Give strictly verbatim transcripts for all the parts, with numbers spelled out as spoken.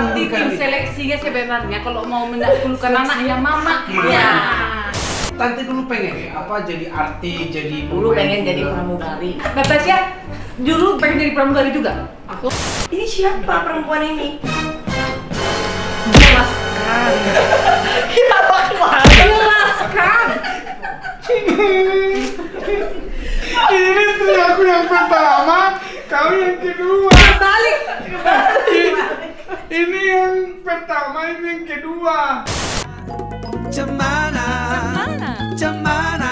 memang tim seleksinya sebenarnya kalau mau menaklukkan anaknya mama. Ya. Tanti dulu pengen ya apa jadi artis, jadi dulu pengen juga. Jadi pramugari. Natasha dulu pengen jadi pramugari juga. Aku ini siapa perempuan ini? Jelaskan. Kita bakal jelaskan. Ini istri aku yang pertama, kau yang kedua. Balik. Ini, ini yang pertama, ini yang kedua. Cemana, Cemana,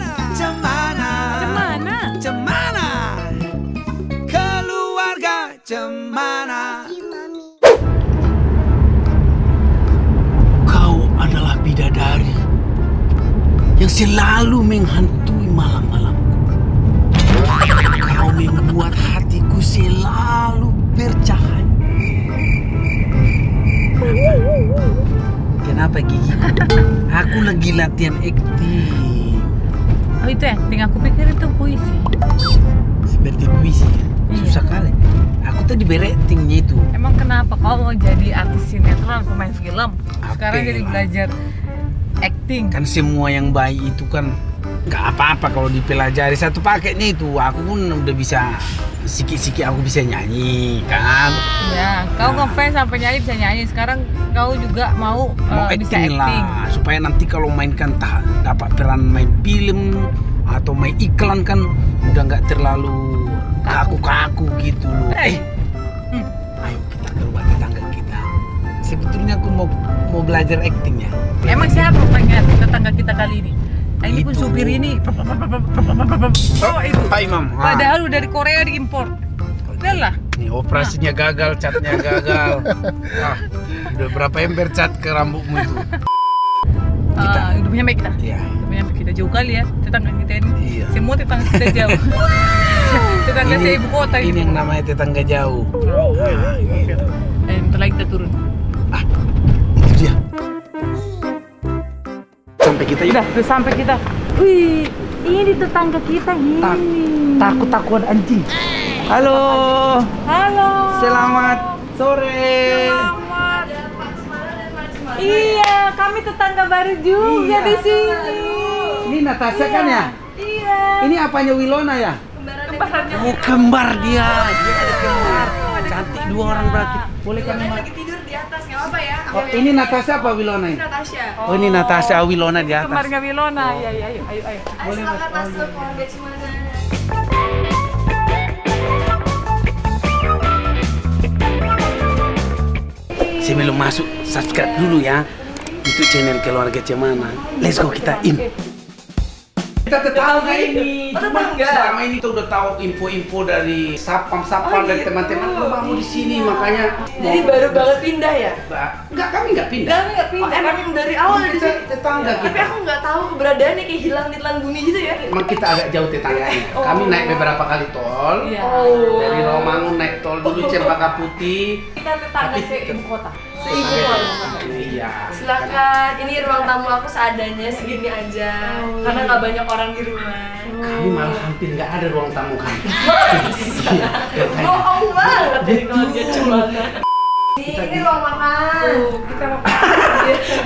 Cemana, Cemana, Cemana, Cemana, Cemana, keluarga Cemana. Kau adalah bidadari yang selalu menghantui malam-malamku. Kau membuat hatiku selalu bercahaya. Kenapa gigi? Aku lagi latihan acting. Oh itu acting, aku pikir itu puisi. Seperti puisi ya? Susah iya. Kali. Aku tadi beraktingnya itu. Emang kenapa kau mau jadi artis sinetron, pemain film? Sekarang Ape jadi lah. Belajar acting. Kan semua yang baik itu kan gak apa-apa kalau dipelajari. Satu paketnya itu, aku pun udah bisa. Sikit-sikit aku bisa nyanyi, kan? Ya, kau nah. Ngefans sampai nyanyi bisa nyanyi. Sekarang kau juga mau, mau uh, acting bisa acting lah, supaya nanti kalau mainkan tak dapat peran main film atau main iklan kan udah nggak terlalu kaku-kaku gitu loh. Eh, hmm. Ayo kita ke rumah tetangga kita. Sebetulnya aku mau mau belajar actingnya. Emang siapa pengen tetangga kita kali ini? Ini pun supir ini, oh itu. Pak Imam. Padahal udah dari Korea diimpor. Udah lah. Nih operasinya nah. Gagal, catnya gagal. Nah, udah berapa ember cat ke rambutmu itu? Kita. Uh, udah punya baik kita. Iya. Udah punya baik kita jauh kali ya tetangga kita ini. Iya. Semua tetangga kita jauh. Tetangga saya ibu kota ini. Ini yang namanya tetangga jauh. Nah, gitu. Dan bentar lagi kita turun. Ah, itu dia. Sampai kita udah, udah sampai kita. Wih, ini tetangga kita ini. Tak, takut-takuan anjing. Halo. Halo. Selamat sore. Selamat. Ada Pak Cemana dan Mak Cemana. Iya, kami tetangga baru juga iya. Di sini. Ini Natasha iya. Kan ya? Iya. Ini apanya Wilona ya? Kembarannya. Oh, kembar dia. Dia ada kembar. Cantik dua orang berarti. Boleh kami lagi tidur di atas, nggak apa-apa ya? Oh, ini Natasha apa Wilona? Ini Natasha. Oh, oh ini Natasha Wilona di atas. Kemarga Wilona. Iya, oh. Iya, ayo, ayo, ayo. Boleh silakan masuk keluarga Cemana. Sebelum masuk, subscribe dulu ya. Itu channel keluarga Cemana. Let's go kita in. Kita tetangga ini, cuma selama ini tuh udah tahu info-info dari sapam-sapam oh, dari teman-teman oh, kamu di sini iya. Makanya. Jadi mau baru banget pindah ya? Enggak, kami nggak pindah. Kami nggak pindah. Oh, emang dari awal dari tetangga kita. Tapi aku nggak tahu keberadaannya kayak hilang di telan bumi gitu ya. Emang kita agak jauh tetangganya. Oh. Kami naik beberapa kali tol. Yeah. Oh. Dari Rawamangun naik tol dulu Cempaka Putih. Kita tetangga seibu kota. Seibu kota. Iya. Silakan. Ini ruang tamu aku seadanya segini aja. Oh. Karena nggak banyak orang di rumah. Kami malah hampir nggak ada ruang tamu kami. Bohong banget dari keluarga Cemana. Ini ruang makan. Tuh, kita makan.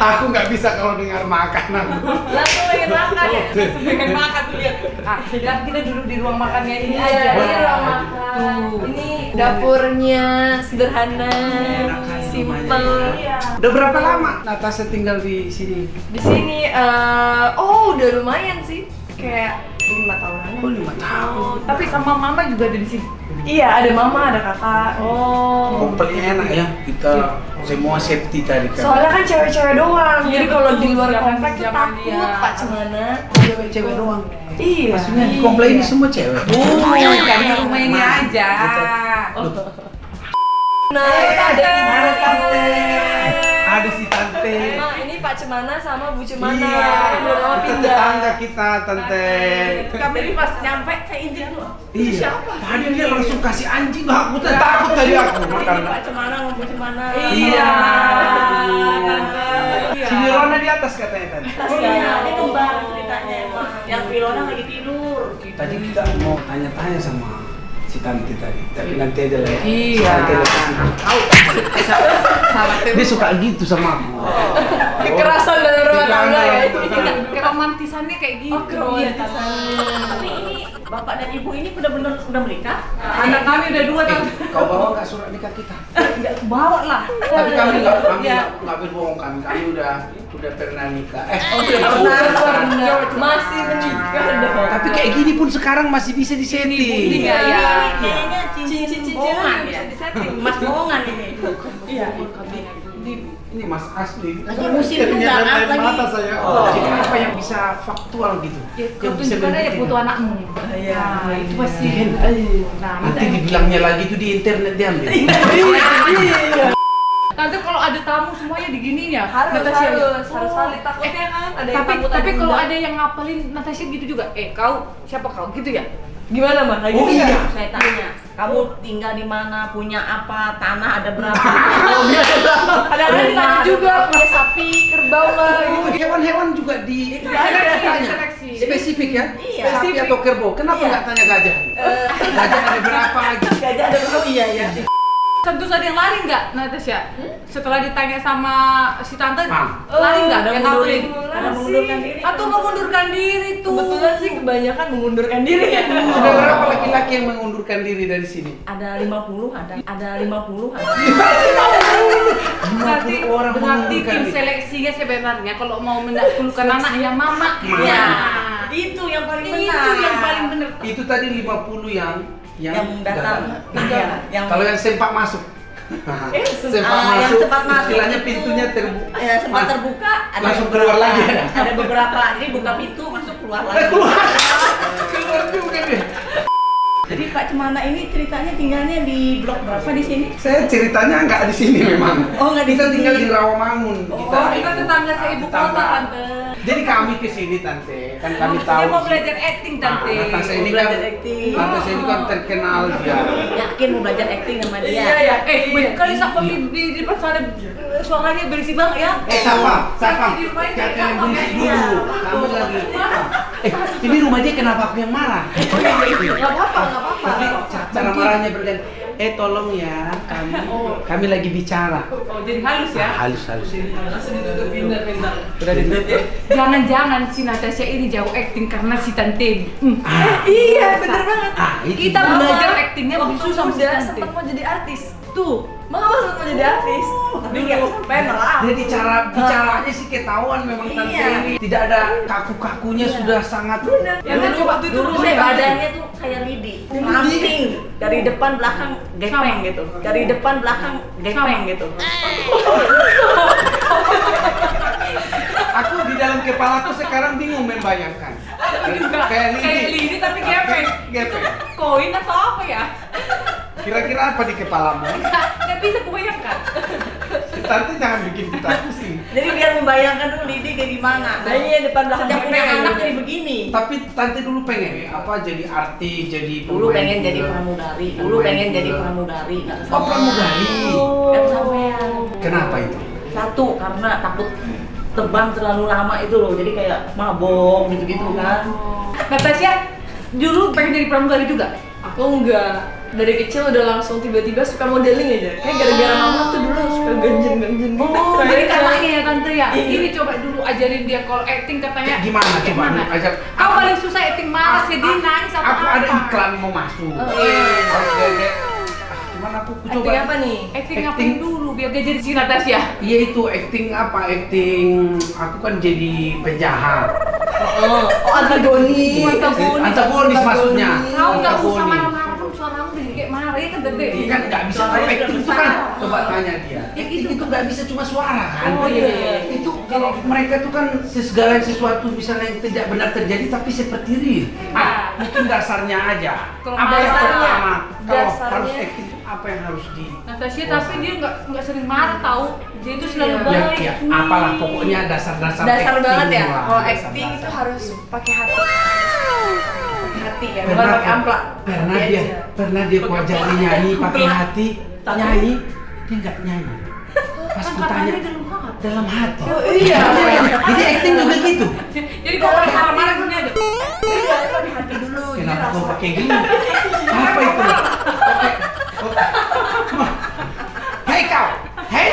Aku nggak bisa kalau dengar makanan. Langsung pengen makan ya. Langsung pengen makan dia. Ah, sekarang kita duduk di ruang makannya ini aja. Ini ruang makan. Ini dapurnya sederhana. Simpel. Iya. Udah berapa lama Natasha tinggal di sini? Di sini, uh, oh udah lumayan sih, kayak lima tahunan. Oh lima tahun. Tapi sama mama juga ada di sini. Iya, ada mama, ada kakak. Oh. Komplit enak ya, kita semua safety tadi kan. Soalnya kan cewek-cewek doang, jadi kalau di luar komplek tuh takut Pak Cemana. Cewek-cewek doang. Iya. Maksudnya di komplek ini semua cewek. Oh, karena rumah ini aja. Nah, ada ada tante, ada si tante. Nah, ini Pak Cemana sama Bu Cemana. Iya, mau pindah. Tetangga kita, tante. Kami ini pas nyampe saya izin dulu. Iya. Tadi dia langsung kasih anjing, aku takut tadi aku. Ini Pak Cemana sama Bu Cemana. Iya. Si Wilona di atas katanya tadi. Iya, ini kembar ceritanya emang. Yang Wilona lagi tidur. Tadi kita mau tanya-tanya sama si tante tadi, tapi nanti aja lah ya. Iya. Dia suka gitu sama aku. Kekerasan dalam rumah tangga ya. Keromantisannya kayak gitu. Tapi ini bapak dan ibu ini benar-benar udah menikah. Anak kami udah dua tahun. Kau bawa nggak surat nikah kita? Nggak bawa lah. Tapi kami nggak nggak berbohongkan. Kami udah udah pernah nikah. Eh, masih menikah. Tapi kayak gini pun sekarang masih bisa disetting. Iya, kayaknya cincin-cincinan bisa disetting. Mas bohongan ini. Iya. Ini Mas asli. Lagi musim itu nggak ada mata saya. Jadi apa yang bisa faktual gitu? Yang bisa benar ya butuh anakmu. Iya. Itu pasti. Nanti dibilangnya lagi itu di internet diambil. Iya. Nanti kalau ada tamu semuanya diginiin ya. Harus harus harus saling takutnya kan. Tapi tapi kalau ada yang ngapelin Natasha gitu juga. Eh kau siapa kau gitu ya? Gimana Mbak? Kayak gitu ya? Saya tanya, kamu tinggal di mana, punya apa, tanah ada berapa? Ada ada di tanah juga, punya sapi, kerbau lah. Hewan-hewan juga di seleksi. Spesifik ya? Sapi atau kerbau. Kenapa nggak tanya gajah? Gajah ada berapa lagi? Gajah ada berapa? Iya ya. Tentu ada yang lari nggak, Natasha? Setelah ditanya sama si tante, lari nggak? Yang ngapelin? Atau mengundurkan diri tuh? Kebetulan sih kebanyakan mengundurkan diri. Sudah berapa laki-laki yang mengundurkan diri dari sini? Ada lima puluh, ada ada lima puluh, ada berarti orang mengundurkan diri. Seleksinya sebenarnya kalau mau mendapatkan anak ya mama. Ya, itu yang paling benar. Itu yang paling benar. Itu tadi lima puluh yang yang datang, kalau yang sempat masuk, sempat masuk, istilahnya pintunya terbuka, sempat terbuka, langsung keluar lagi. Ada beberapa, jadi buka pintu masuk keluar lagi. Keluar juga deh. Jadi Pak Cemana ini ceritanya tinggalnya di blok berapa di sini? Saya ceritanya nggak di sini memang. Oh nggak di sini. Kita tinggal di Rawamangun. Oh kita tetangga seibu kota tante. Jadi kami kesini tante, kan kami tahu. Dia mau belajar acting tante. Natasha ini kan, Natasha ini kan terkenal dia. Yakin mau belajar acting sama dia? Iya ya. Eh, kali siapa di di depan sana suaranya berisi banget ya? Eh siapa? Siapa? Jangan berisi dulu. Kamu lagi. Eh, ini rumah dia kenapa aku yang marah? Gak apa-apa, gak apa-apa. Cara marahnya berganti. Eh tolong ya, kami kami lagi bicara. Oh jadi halus ya? Halus halus. Langsung ditutup pindah-pindah. Sudah ditutup. Jangan-jangan si Natasha ini jauh acting karena si tante. Iya bener banget. Kita belajar actingnya lebih susah sama si tante. Sempat mau jadi artis tuh. Mama sempat mau jadi artis. Tapi nggak sampai malah. Jadi cara bicaranya sih ketahuan memang tante ini. Tidak ada kaku-kakunya sudah sangat. Bener. Yang waktu itu badannya tuh kayak lidi. Ramping dari depan belakang. Gepeng gitu, dari depan belakang gepeng gitu. Aku di dalam kepalaku sekarang bingung membayangkan. Kayak lidi tapi gepeng. Gepeng. Koin atau apa ya? Kira-kira apa di kepalamu? Nggak bisa kubayangkan. Tante jangan bikin kita pusing. Jadi biar membayangkan dulu lidi kayak gimana. Kayaknya yang depan belakang punya anak jadi begini. Tapi tante dulu pengen ya apa jadi artis, jadi dulu pengen jadi pramugari. Dulu pengen jadi pramugari. Oh pramugari. Kenapa itu? Satu karena takut terbang terlalu lama itu loh. Jadi kayak mabok gitu-gitu kan. Natasha dulu pengen jadi pramugari juga? Aku enggak. Dari kecil udah langsung tiba-tiba suka modeling aja. Kayak gara-gara mama tuh dulu suka ganjen-ganjen. Oh, dari katanya ya tante ya. Ini coba dulu ajarin dia kalau acting katanya. Gimana? Gimana? Kau paling susah acting marah, sedih, nangis apa? Aku ada iklan mau masuk. Cuman aku coba. Acting apa nih? Acting ngapain dulu biar dia jadi si Natasha? Iya itu acting apa? Acting aku kan jadi penjahat. Oh, antagonis. Antagonis maksudnya. Kau nggak usah marah-marah. Kan nggak bisa perfect itu kan, coba tanya dia. Itu nggak bisa cuma suara kan. Itu kalau mereka tuh kan segala sesuatu misalnya yang tidak benar terjadi tapi seperti real. Itu dasarnya aja. Apa yang pertama kalau harus acting apa yang harus di. Natasha tapi dia nggak nggak sering marah tahu. Dia itu selalu baik. Apalah pokoknya dasar-dasar. Dasar banget ya. Kalau acting itu harus pakai hati. Hati ya, bukan pakai amplak. Pernah dia, pernah dia ku ajari nyanyi pakai hati, nyanyi dia nggak nyanyi. Pas ku tanya dalam hati. Iya. Jadi acting juga gitu. Jadi kau pakai marah-marah gini aja. Pakai hati dulu. Kenapa kau pakai gini? Apa itu? Hei kau, hei.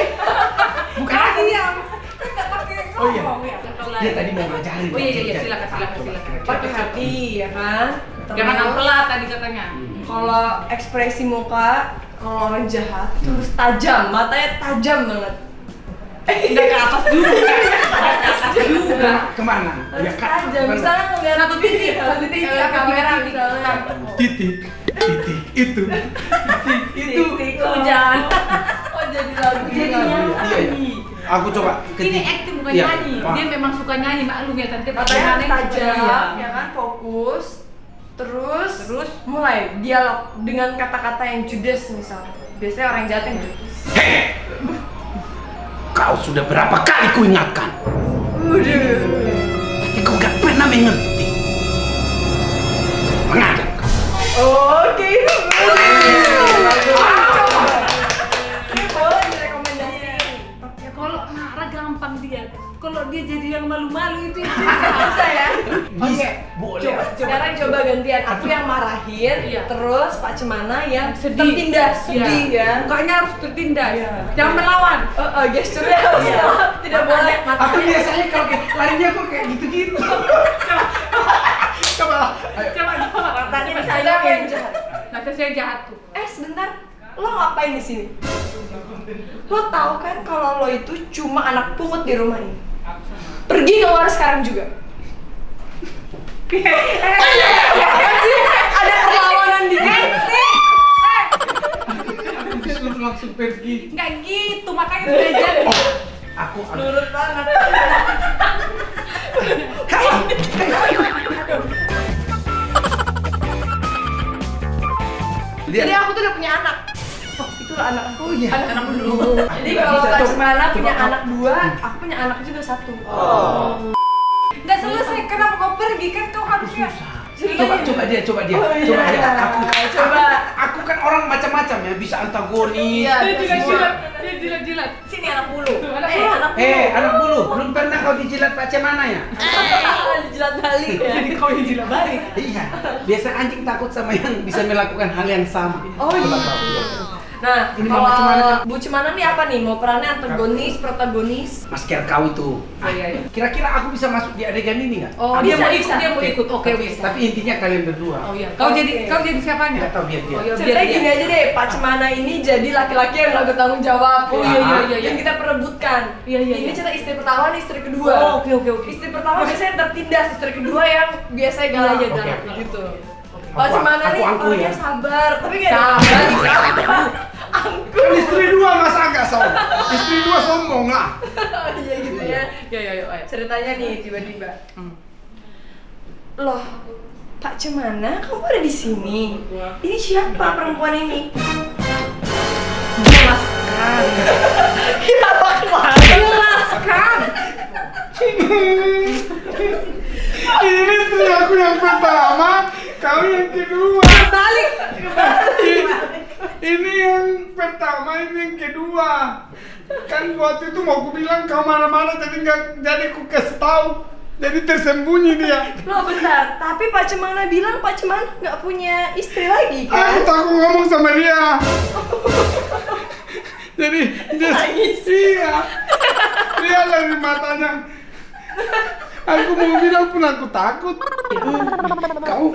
Oh iya iya silakan silakan silakan. Pakai hati ya kan. Jangan ampelat tadi katanya. Kalau ekspresi muka kalau orang jahat itu harus tajam, matanya tajam banget. Enggak ke atas dulu. Ke atas juga. Kemana? Ya tajam. Misalnya ngelihat satu titik, satu titik kamera misalnya. Titik, titik itu, titik itu. Titik hujan. Oh jadi lagu nyanyi. Aku coba ini aktif bukan ya, nyanyi, wah. Dia memang suka nyanyi maklum ya tadi. Katanya tajam, ya kan fokus, terus terus mulai dialog dengan kata-kata yang judes misal. Biasanya orang jahat yang judes. Hei, kau sudah berapa kali ku ingatkan? Udah, tapi kau gak pernah mengerti. Mengajak kau. Oke. Kalau dia jadi yang malu-malu itu susah ya. Oke, coba sekarang coba gantian. Aku yang marahin, terus Pak Cemana yang tertindas, sedih ya. Mukanya harus tertindas. Jangan melawan. Oh, gesturnya harus tidak boleh. Aku biasanya kalau larinya aku kayak gitu-gitu. Coba lah. Coba coba. Katanya saya yang jahat. Natasha yang jahat tuh. Eh sebentar, lo ngapain di sini? Lo tau kan kalau lo itu cuma anak pungut di rumah ini. Pergi ke luar sekarang juga. Ada perlawanan di sini. Habis lu langsung pergi. Enggak gitu, makanya belajar. Aku nurut banget. Jadi aku tuh udah punya anak. Anak aku ya. Anak kamu dulu. Jadi kalau Pak Cemana punya anak dua, aku punya anak juga satu. Oh. Enggak selesai kenapa kau pergi kan kau harusnya. Coba coba dia, coba dia. Coba dia. Aku coba. Aku kan orang macam-macam ya, bisa antagonis. Iya, dia jilat-jilat. Sini anak bulu. Eh, anak bulu. Eh, anak bulu. Belum pernah kau dijilat Pak Cemana ya? Dijilat balik. Jadi kau dijilat balik. Iya. Biasa anjing takut sama yang bisa melakukan hal yang sama. Oh iya. Nah, kalau Bu Cemana nih apa nih? Mau perannya antagonis, protagonis? Masker kau itu. Oh, iya, iya. Kira-kira aku bisa masuk di adegan ini nggak? Oh, dia mau ikut, dia mau ikut. Oke, bisa. Tapi intinya kalian berdua. Oh iya. Kau jadi, kau jadi siapanya? Nggak tahu biar dia. Ceritanya gini aja deh, Pak Cemana ini jadi laki-laki yang nggak bertanggung jawab. Oh iya iya. Yang kita perebutkan. Iya iya. Ini cerita istri pertama nih, istri kedua. Oke oke oke. Istri pertama biasanya tertindas, istri kedua yang biasanya galak-galak gitu. Pak Cemana nih orangnya sabar, tapi gak sabar. Angkuh. Istri dua mas agak sombong. Istri dua sombong lah. Iya gitu ya. Ya ya ya. Ceritanya nih tiba-tiba. Loh, Pak Cemana, kamu ada di sini? Ini siapa perempuan ini? Jelaskan. Iya Pak Cemana. Jelaskan. Ini istri aku yang pertama. Kau yang kedua. Balik. Ini yang pertama, ini yang kedua. Kan waktu itu mau ku bilang kau mana-mana, jadi nggak jadi ku kasih tahu, jadi tersembunyi dia. Loh bentar, tapi Pak Cemana bilang Pak Cemana nggak punya istri lagi kan? Aku takut ngomong sama dia. Jadi dia iya, dia dari matanya. Aku mau bilang pun aku takut. Kau.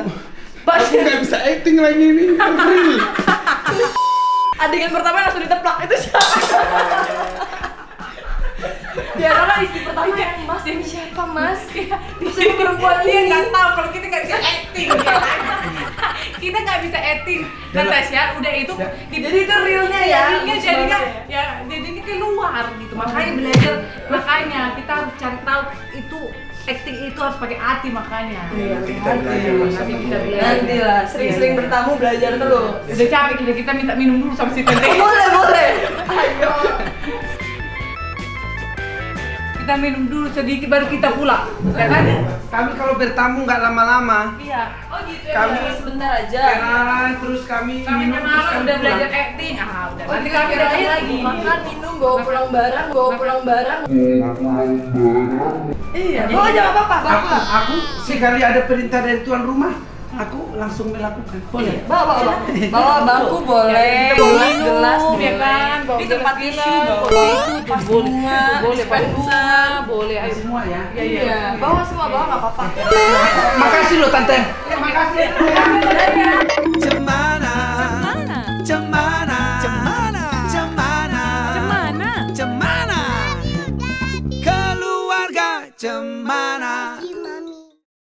Aku nggak bisa acting lagi ini. Adegan pertama langsung diteplak itu siapa? Ya karena istri pertama yang mas ini siapa mas? Bisa perempuan ini nggak tahu kalau kita nggak bisa acting. Kita nggak bisa acting. Natasha udah itu jadi itu realnya ya. Jadi kan ya jadi ini keluar gitu. Makanya belajar makanya kita harus cari tahu itu. Acting itu harus pakai hati makanya. Iya, kita belajar nanti kita belajar. Nanti lah, sering-sering bertamu belajar terus. Udah capek kita kita minta minum dulu sama si Tete. Boleh boleh. Ayo. Kita minum dulu sedikit baru kita pulang. Ya kan? Kami kalau bertamu nggak lama-lama. Iya. Oh gitu ya. Kami sebentar aja. Kenalan terus kami minum terus kami udah belajar acting. Ah udah. Nanti kami lagi lagi. Makan minum bawa pulang barang bawa pulang barang. Iya, oh jangan apa-apa, bawa. Aku sekali ada perintah dari tuan rumah, aku langsung melakukan. Boleh. Bawa, bawa, bawa bangku boleh, gelas gelas boleh, di tempat tisu boleh. pas bunga, dispenser, boleh aja semua ya. Iya, iya. Bawa semua, bawa nggak apa-apa. Makasih loh Tante. Makasih. Cemana, Cemana, Cemana, Cemana, Cemana, Cemana, keluarga Cemana.